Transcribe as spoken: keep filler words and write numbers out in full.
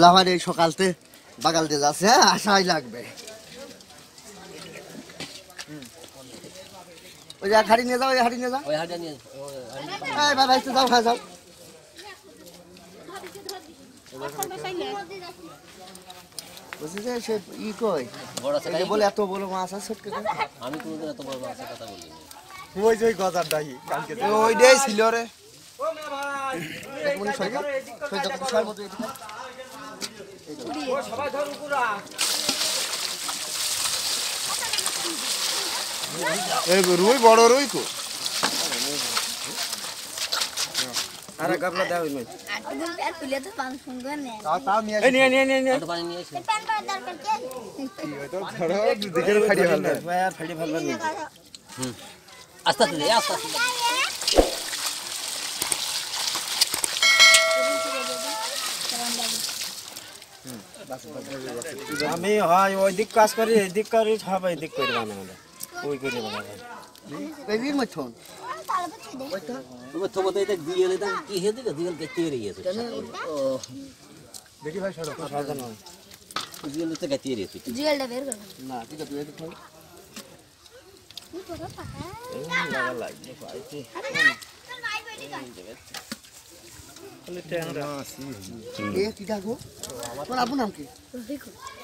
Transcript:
लावारे सकाल से बगल दे जासे आशाई लागबे ओ जा खाड़ी ने जाओ हाड़ी ने जाओ ओ हाड़ी ने ए भाई भाई से जाओ खा जाओ बुझे से ई कोई बड़ा से ये बोले এত বড় মাছ আছে ছোট করে আমি কোনদিন এত বড় মাছের কথা বলিনি ওই যে গজার দাই কালকে ওই দেই ছিল রে ও মা ভাই মনে সই সই তো সই মতো ও সবাই ধর পুরা এই রুই বড় রুই কো আরে গাবলা দাও নি আর তুলে তো পান সুন্দর নে তাও নিয়ে এই নিয়ে নিয়ে নিয়ে আর পানি নিয়ে এসে পান পান দরকার কি কি তো ধরো দেখে খাড়ি ভালো না ভাই আর খাড়ি ভালো না হুম আস্তে আস্তে আস্তে আস্তে আমি হয় ওই দিক কাজ করি এই দিক করি সব এই দিক করি বানানো ওই করি বানানো বেবির মছন ওটা তুমি তো মতে এটা দিয়ে নে দাও কি হে দিকে দিকে কেটে রইছে দেখি ভাই সরো সাজান হয় দিয়ে নে তো কেটে রইছে জিলটা বের কর না ঠিক আছে এটা খাও তুই বড় পাকা লাগা লাগে পাইছি আরে চল ভাই বেটি কর ले टेंगरा ये किदा को अपन अपन नाम के देखो